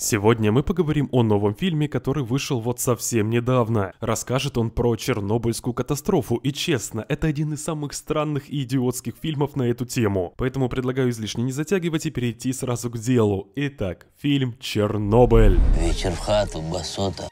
Сегодня мы поговорим о новом фильме, который вышел вот совсем недавно. Расскажет он про Чернобыльскую катастрофу, и честно, это один из самых странных и идиотских фильмов на эту тему. Поэтому предлагаю излишне не затягивать и перейти сразу к делу. Итак, фильм «Чернобыль». Вечер в хату, басота.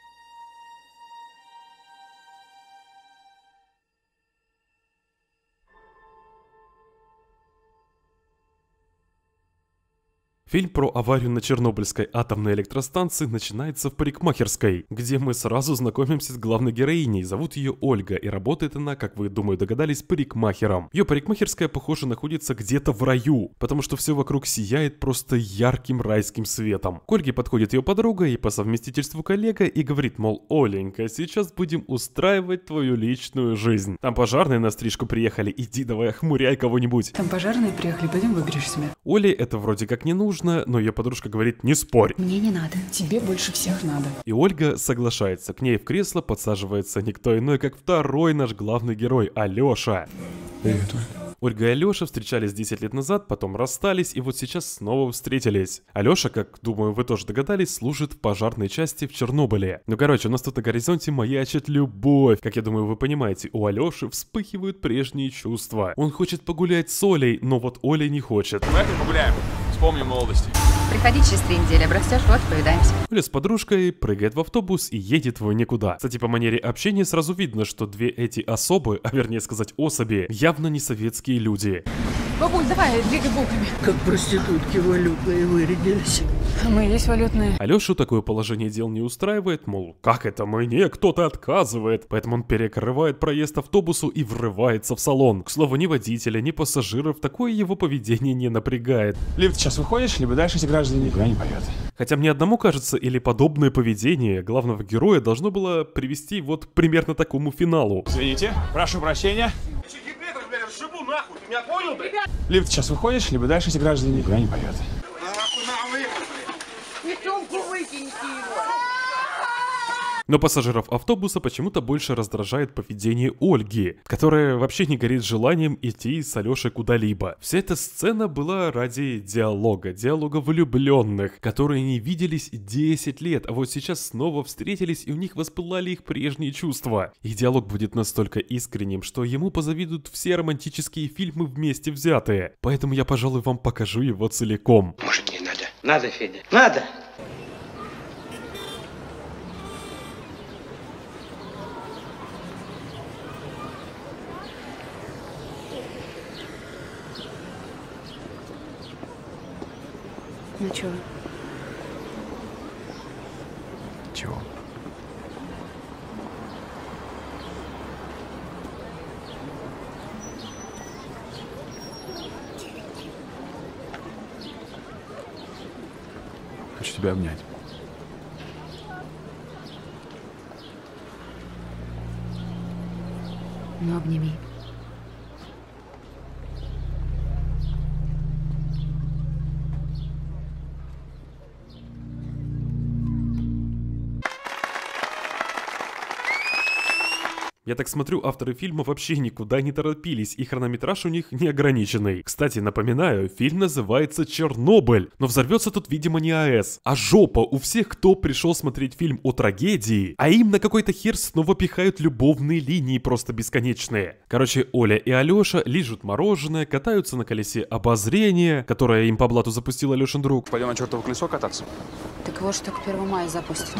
Фильм про аварию на Чернобыльской атомной электростанции начинается в парикмахерской, где мы сразу знакомимся с главной героиней, зовут ее Ольга, и работает она, как вы, думаю, догадались, парикмахером. Ее парикмахерская, похоже, находится где-то в раю, потому что все вокруг сияет просто ярким райским светом. К Ольге подходит ее подруга и по совместительству коллега и говорит, мол, Оленька, сейчас будем устраивать твою личную жизнь. Там пожарные на стрижку приехали, иди давай охмуряй кого-нибудь. Там пожарные приехали, пойдем выберешься. Оле это вроде как не нужно. Но ее подружка говорит, не спорь. Мне не надо. Тебе больше всех надо. И Ольга соглашается. К ней в кресло подсаживается никто иной, как второй наш главный герой, Алёша. Привет, Оль. Ольга и Алёша встречались 10 лет назад, потом расстались и вот сейчас снова встретились. Алёша, как, думаю, вы тоже догадались, служит в пожарной части в Чернобыле. Ну, короче, у нас тут на горизонте маячит любовь. Как я думаю, вы понимаете, у Алёши вспыхивают прежние чувства. Он хочет погулять с Олей, но вот Оля не хочет. Давайте погуляем, вспомним молодость. Приходи через 3 недели, обрастешь, вот, повидаемся. Оля с подружкой прыгает в автобус и едет в никуда. Кстати, по манере общения сразу видно, что две эти особы, а вернее сказать особи, явно не советские люди. Бабуль, давай, двигай булками. Как проститутки валютные вырядились. Мы есть валютные. Алёшу такое положение дел не устраивает, мол, как это мне кто-то отказывает. Поэтому он перекрывает проезд автобусу и врывается в салон. К слову, ни водителя, ни пассажиров такое его поведение не напрягает. Либо ты сейчас выходишь, либо дальше эти граждане никуда не поют. Хотя мне одному кажется, или подобное поведение главного героя должно было привести вот примерно к такому финалу. Извините, прошу прощения. Меня понял, блядь? Либо ты сейчас выходишь, либо дальше эти граждане никуда не поют. Но пассажиров автобуса почему-то больше раздражает поведение Ольги, которая вообще не горит желанием идти с Алёшей куда-либо. Вся эта сцена была ради диалога влюбленных, которые не виделись 10 лет, а вот сейчас снова встретились и у них воспылали их прежние чувства. Их диалог будет настолько искренним, что ему позавидуют все романтические фильмы вместе взятые. Поэтому я, пожалуй, вам покажу его целиком. Может, не надо? Надо, Федя. Надо! Ну чего? Чего? Хочу тебя обнять. Ну, обними. Я так смотрю, авторы фильма вообще никуда не торопились, и хронометраж у них неограниченный. Кстати, напоминаю, фильм называется «Чернобыль», но взорвется тут, видимо, не АЭС, а жопа у всех, кто пришел смотреть фильм о трагедии, а им на какой-то хер снова пихают любовные линии просто бесконечные. Короче, Оля и Алёша лижут мороженое, катаются на колесе обозрения, которое им по блату запустил Алёшин друг. Пойдем на чертово колесо кататься? Так вот что к 1 мая запустят.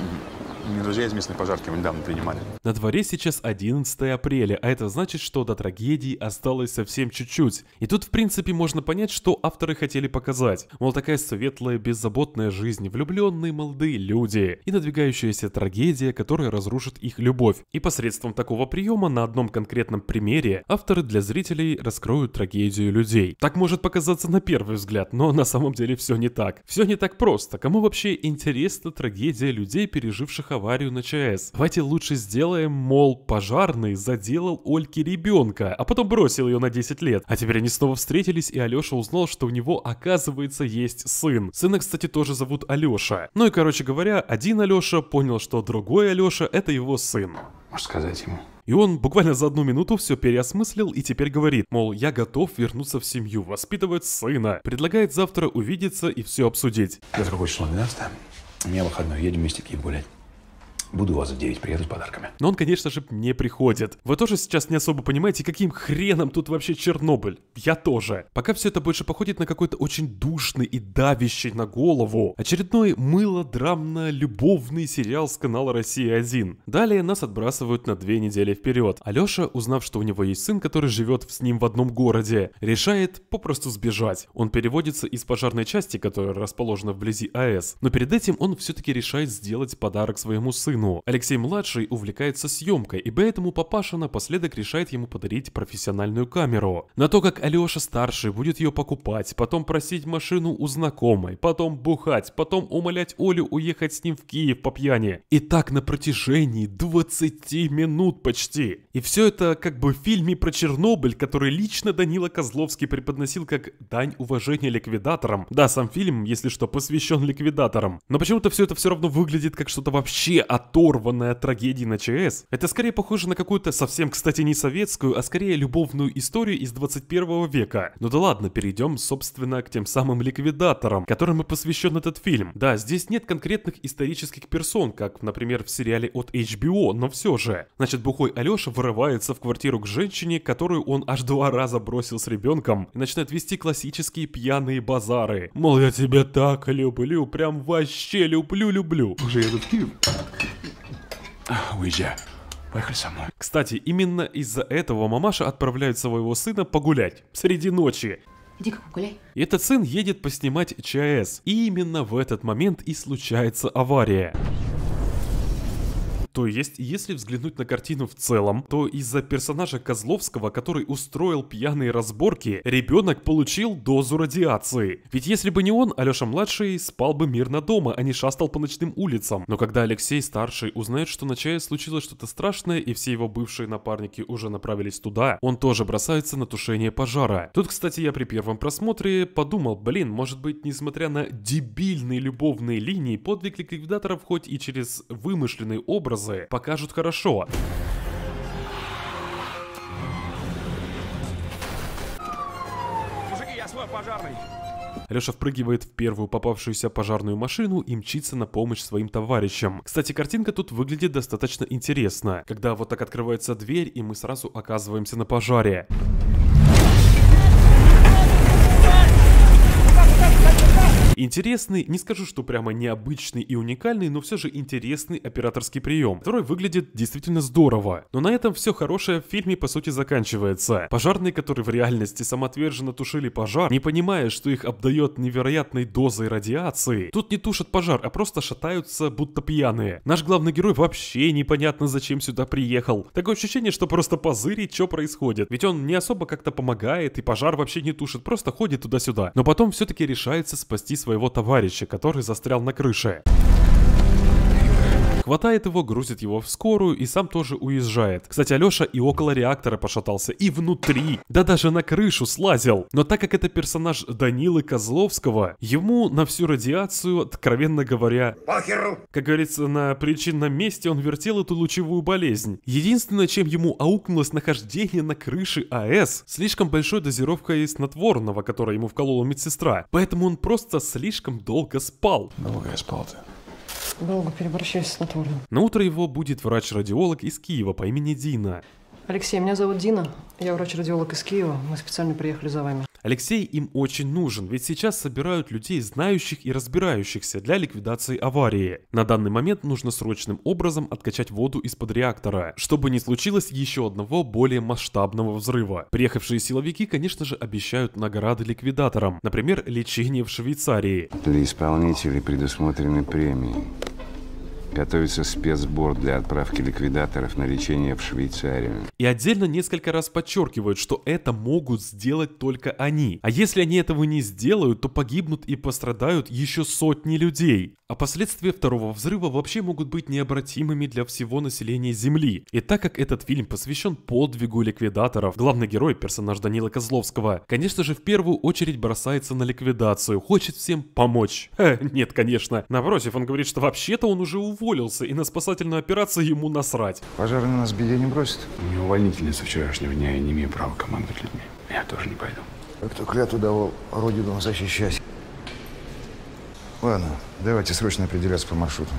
Мне друзья из местной пожарки недавно принимали. На дворе сейчас 11 апреля, а это значит, что до трагедии осталось совсем чуть-чуть. И тут, в принципе, можно понять, что авторы хотели показать. Мол, такая светлая, беззаботная жизнь, влюбленные молодые люди и надвигающаяся трагедия, которая разрушит их любовь. И посредством такого приема на одном конкретном примере авторы для зрителей раскроют трагедию людей. Так может показаться на первый взгляд, но на самом деле все не так. Все не так просто. Кому вообще интересна трагедия людей, переживших аварию на ЧАЭС. Давайте лучше сделаем, мол, пожарный заделал Ольке ребенка, а потом бросил ее на 10 лет. А теперь они снова встретились, и Алёша узнал, что у него, оказывается, есть сын. Сына, кстати, тоже зовут Алёша. Ну и, короче говоря, один Алёша понял, что другой Алёша — это его сын. Можешь сказать ему? И он буквально за 1 минуту все переосмыслил и теперь говорит, мол, я готов вернуться в семью, воспитывать сына. Предлагает завтра увидеться и все обсудить. Завтра какое число? 12? У меня выходной, едем вместе в Киев гулять. Буду у вас в 9, приеду с подарками. Но он, конечно же, не приходит. Вы тоже сейчас не особо понимаете, каким хреном тут вообще Чернобыль. Я тоже. Пока все это больше походит на какой-то очень душный и давящий на голову очередной мылодрамно-любовный сериал с канала «Россия-1». Далее нас отбрасывают на 2 недели вперед. Алеша, узнав, что у него есть сын, который живет с ним в одном городе, решает попросту сбежать. Он переводится из пожарной части, которая расположена вблизи АЭС. Но перед этим он все-таки решает сделать подарок своему сыну. Алексей-младший увлекается съемкой, и поэтому папаша напоследок решает ему подарить профессиональную камеру. На то, как Алеша-старший будет ее покупать, потом просить машину у знакомой, потом бухать, потом умолять Олю уехать с ним в Киев по пьяни. И так на протяжении 20 минут почти. И все это как бы в фильме про Чернобыль, который лично Данила Козловский преподносил как дань уважения ликвидаторам. Да, сам фильм, если что, посвящен ликвидаторам. Но почему-то все это все равно выглядит как что-то вообще оторванная трагедия на ЧАЭС. Это скорее похоже на какую-то совсем, кстати, не советскую, а скорее любовную историю из 21 века. Ну да ладно, перейдем, собственно, к тем самым ликвидаторам, которым и посвящен этот фильм. Да, здесь нет конкретных исторических персон, как, например, в сериале от HBO, но все же. Значит, бухой Алеша вырывается в квартиру к женщине, которую он аж 2 раза бросил с ребенком, и начинает вести классические пьяные базары. Мол, я тебя так люблю, прям вообще люблю. Уже еду в Киев. Уезжай. Поехали со мной. Кстати, именно из-за этого мамаша отправляет своего сына погулять среди ночи. Иди-ка погуляй. И этот сын едет поснимать ЧАЭС. И именно в этот момент и случается авария. То есть, если взглянуть на картину в целом, то из-за персонажа Козловского, который устроил пьяные разборки, ребенок получил дозу радиации. Ведь если бы не он, Алеша-младший спал бы мирно дома, а не шастал по ночным улицам. Но когда Алексей-старший узнает, что на ЧАЭС случилось что-то страшное, и все его бывшие напарники уже направились туда, он тоже бросается на тушение пожара. Тут, кстати, я при первом просмотре подумал, блин, может быть, несмотря на дебильные любовные линии, подвиг ликвидаторов хоть и через вымышленные образы, покажут хорошо. Мужики, я свой пожарный. Алеша впрыгивает в первую попавшуюся пожарную машину и мчится на помощь своим товарищам. Кстати, картинка тут выглядит достаточно интересно, когда вот так открывается дверь, и мы сразу оказываемся на пожаре. Интересный, не скажу, что прямо необычный и уникальный, но все же интересный операторский прием, который выглядит действительно здорово. Но на этом все хорошее в фильме по сути заканчивается. Пожарные, которые в реальности самоотверженно тушили пожар, не понимая, что их обдает невероятной дозой радиации, тут не тушат пожар, а просто шатаются, будто пьяные. Наш главный герой вообще непонятно зачем сюда приехал. Такое ощущение, что просто позырить, что происходит. Ведь он не особо как-то помогает и пожар вообще не тушит, просто ходит туда-сюда. Но потом все-таки решается спасти своего товарища, который застрял на крыше. Хватает его, грузит его в скорую и сам тоже уезжает. Кстати, Алеша и около реактора пошатался, и внутри, да даже на крышу слазил. Но так как это персонаж Данилы Козловского, ему на всю радиацию, откровенно говоря, похеру. Как говорится, на причинном месте он вертел эту лучевую болезнь. Единственное, чем ему аукнулось нахождение на крыше АЭС, слишком большой дозировкой снотворного, которое ему вколола медсестра. Поэтому он просто слишком долго спал. Долго я спал ты. Долго переборщаюсь с натурным. На утро его будет врач-радиолог из Киева по имени Дина. Алексей, меня зовут Дина. Я врач-радиолог из Киева. Мы специально приехали за вами. Алексей им очень нужен, ведь сейчас собирают людей, знающих и разбирающихся для ликвидации аварии. На данный момент нужно срочным образом откачать воду из-под реактора, чтобы не случилось еще одного более масштабного взрыва. Приехавшие силовики, конечно же, обещают награды ликвидаторам, например, лечение в Швейцарии. Для исполнителей предусмотрены премии. Готовится спецсбор для отправки ликвидаторов на лечение в Швейцарию. И отдельно несколько раз подчеркивают, что это могут сделать только они. А если они этого не сделают, то погибнут и пострадают еще сотни людей. А последствия второго взрыва вообще могут быть необратимыми для всего населения Земли. И так как этот фильм посвящен подвигу ликвидаторов, главный герой, персонаж Данила Козловского, конечно же, в первую очередь бросается на ликвидацию, хочет всем помочь. Ха, нет, конечно. Напротив, он говорит, что вообще-то он уже уволился, и на спасательную операцию ему насрать. Пожарный на нас в беде не бросит. Не увольнительный со вчерашнего дня, я не имею права командовать людьми. Я тоже не пойду. Кто клятву давал, Родину защищать. Ладно, давайте срочно определяться по маршруту.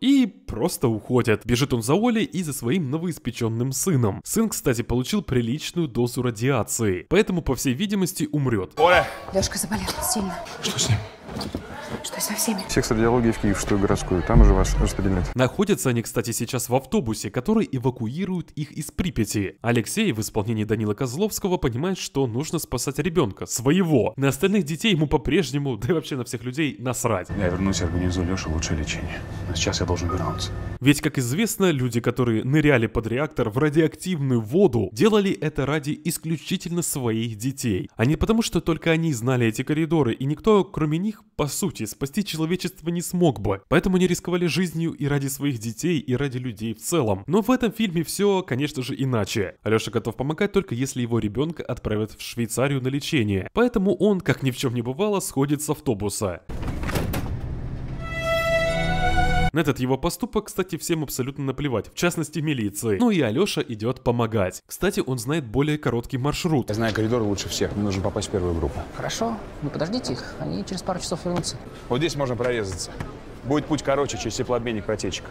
И просто уходят. Бежит он за Олей и за своим новоиспеченным сыном. Сын, кстати, получил приличную дозу радиации, поэтому, по всей видимости, умрет. Оля! Лешка заболел сильно. Что с ним? Что со всеми? Всех с радиологией в Киев, что и городскую, там уже ваш кабинет. Находятся они, кстати, сейчас в автобусе, который эвакуирует их из Припяти. Алексей в исполнении Данила Козловского понимает, что нужно спасать ребенка, своего. На остальных детей ему по-прежнему, да и вообще на всех людей, насрать. Я вернусь и организую Лешу лучшее лечение. Но сейчас я должен вернуться. Ведь, как известно, люди, которые ныряли под реактор в радиоактивную воду, делали это ради исключительно своих детей. А не потому, что только они знали эти коридоры, и никто, кроме них, по сути, спасти человечество не смог бы. Поэтому они рисковали жизнью и ради своих детей, и ради людей в целом. Но в этом фильме все, конечно же, иначе. Алеша готов помогать только если его ребенка отправят в Швейцарию на лечение. Поэтому он, как ни в чем не бывало, сходит с автобуса. На этот его поступок, кстати, всем абсолютно наплевать, в частности милиции. Ну и Алеша идет помогать. Кстати, он знает более короткий маршрут. Я знаю коридор лучше всех, мне нужно попасть в первую группу. Хорошо, вы подождите их, они через пару часов вернутся. Вот здесь можно прорезаться. Будет путь короче через теплообменник протечек.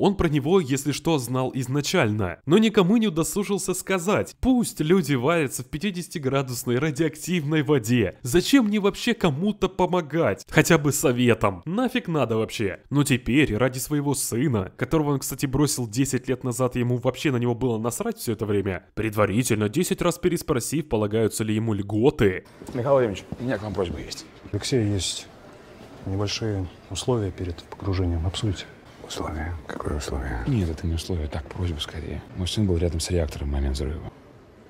Он про него, если что, знал изначально, но никому не удосужился сказать. Пусть люди варятся в 50-градусной радиоактивной воде. Зачем мне вообще кому-то помогать? Хотя бы советом. Нафиг надо вообще? Но теперь, ради своего сына, которого он, кстати, бросил 10 лет назад, ему вообще на него было насрать все это время, предварительно 10 раз переспросив, полагаются ли ему льготы. Михаил Владимирович, у меня к вам просьба есть. Алексей, есть небольшие условия перед погружением. Обсудите. Условия? Какое условие? Нет, это не условие, так, просьба скорее. Мой сын был рядом с реактором в момент взрыва.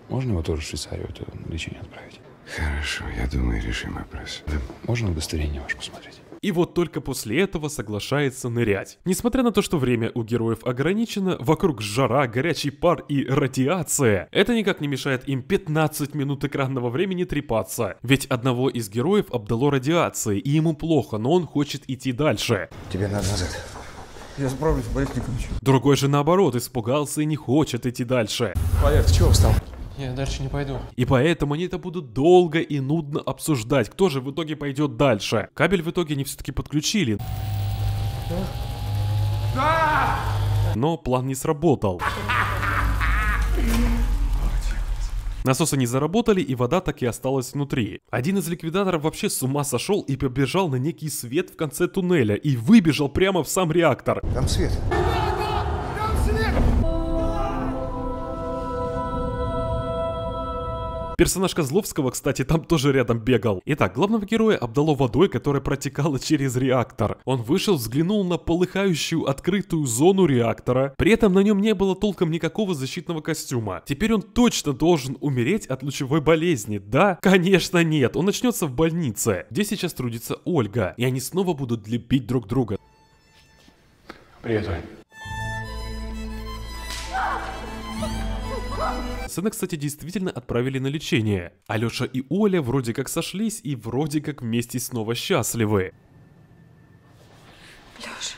Можно его тоже в Швейцарию это лечение отправить? Хорошо, я думаю, решим вопрос. Да. Можно удостоверение ваше посмотреть? И вот только после этого соглашается нырять. Несмотря на то, что время у героев ограничено, вокруг жара, горячий пар и радиация, это никак не мешает им 15 минут экранного времени трепаться. Ведь одного из героев обдало радиацией, и ему плохо, но он хочет идти дальше. Тебе надо назад. Я справлюсь, Борис Николаевич. Другой же, наоборот, испугался и не хочет идти дальше. Валер, ты чего встал? Я дальше не пойду. И поэтому они это будут долго и нудно обсуждать, кто же в итоге пойдет дальше. Кабель в итоге они все-таки подключили. Но план не сработал. Насосы не заработали, и вода так и осталась внутри. Один из ликвидаторов вообще с ума сошел и побежал на некий свет в конце туннеля и выбежал прямо в сам реактор. Там свет. Персонаж Козловского, кстати, там тоже рядом бегал. Итак, главного героя обдало водой, которая протекала через реактор. Он вышел, взглянул на полыхающую открытую зону реактора. При этом на нем не было толком никакого защитного костюма. Теперь он точно должен умереть от лучевой болезни, да? Конечно нет, он начнется в больнице, где сейчас трудится Ольга. И они снова будут лепить друг друга. Привет, Оль. Сына, кстати, действительно отправили на лечение. Алеша и Оля вроде как сошлись и вроде как вместе снова счастливы. Леша.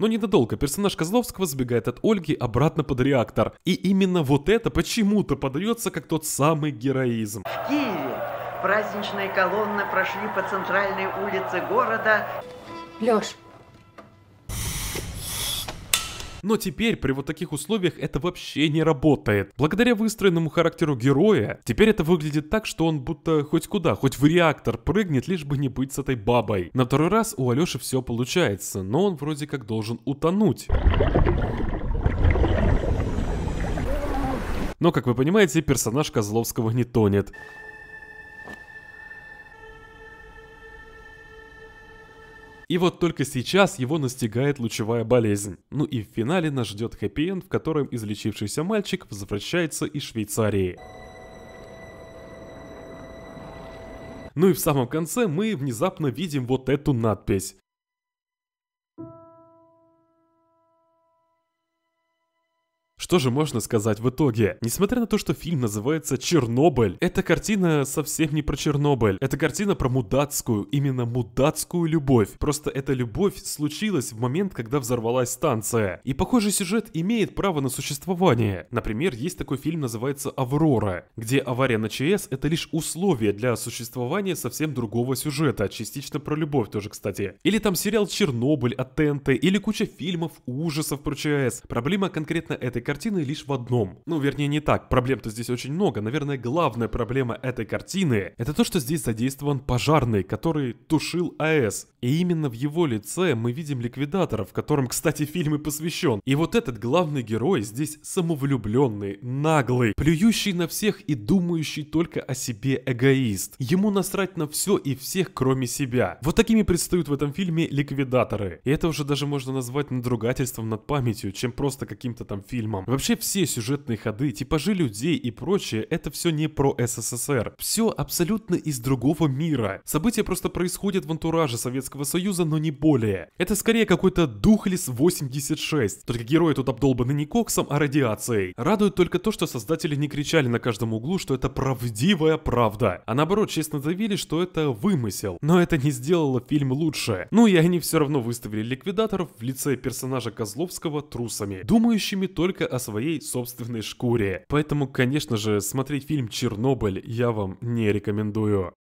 Но недолго. Персонаж Козловского сбегает от Ольги обратно под реактор. И именно вот это почему-то подается как тот самый героизм. В Киеве праздничные колонны прошли по центральной улице города. Леш. Но теперь при вот таких условиях это вообще не работает. Благодаря выстроенному характеру героя, теперь это выглядит так, что он будто хоть куда, хоть в реактор прыгнет, лишь бы не быть с этой бабой. На второй раз у Алёши все получается, но он вроде как должен утонуть. Но, как вы понимаете, персонаж Козловского не тонет. И вот только сейчас его настигает лучевая болезнь. Ну и в финале нас ждет хэппи-энд, в котором излечившийся мальчик возвращается из Швейцарии. Ну и в самом конце мы внезапно видим вот эту надпись. Что же можно сказать в итоге? Несмотря на то, что фильм называется «Чернобыль», эта картина совсем не про Чернобыль. Это картина про мудацкую, именно мудацкую любовь. Просто эта любовь случилась в момент, когда взорвалась станция. И похожий сюжет имеет право на существование. Например, есть такой фильм, называется «Аврора», где авария на ЧАЭС — это лишь условие для существования совсем другого сюжета, частично про любовь тоже, кстати. Или там сериал «Чернобыль» от ТНТ, или куча фильмов ужасов про ЧАЭС. Проблема конкретно этой картины лишь в одном. Ну, вернее, не так. Проблем-то здесь очень много. Наверное, главная проблема этой картины — это то, что здесь задействован пожарный, который тушил АЭС. И именно в его лице мы видим ликвидатора, в котором, кстати, фильм и посвящен. И вот этот главный герой здесь самовлюбленный, наглый, плюющий на всех и думающий только о себе эгоист. Ему насрать на все и всех, кроме себя. Вот такими предстают в этом фильме ликвидаторы. И это уже даже можно назвать надругательством над памятью, чем просто каким-то там фильмом. Вообще все сюжетные ходы, типажи людей и прочее, это все не про СССР. Все абсолютно из другого мира. События просто происходят в антураже Советского Союза, но не более. Это скорее какой-то Духлес 86. Только герои тут обдолбаны не коксом, а радиацией. Радует только то, что создатели не кричали на каждом углу, что это правдивая правда. А наоборот, честно заявили, что это вымысел. Но это не сделало фильм лучше. Ну и они все равно выставили ликвидаторов в лице персонажа Козловского трусами, думающими только о своей собственной шкуре. Поэтому, конечно же, смотреть фильм «Чернобыль» я вам не рекомендую.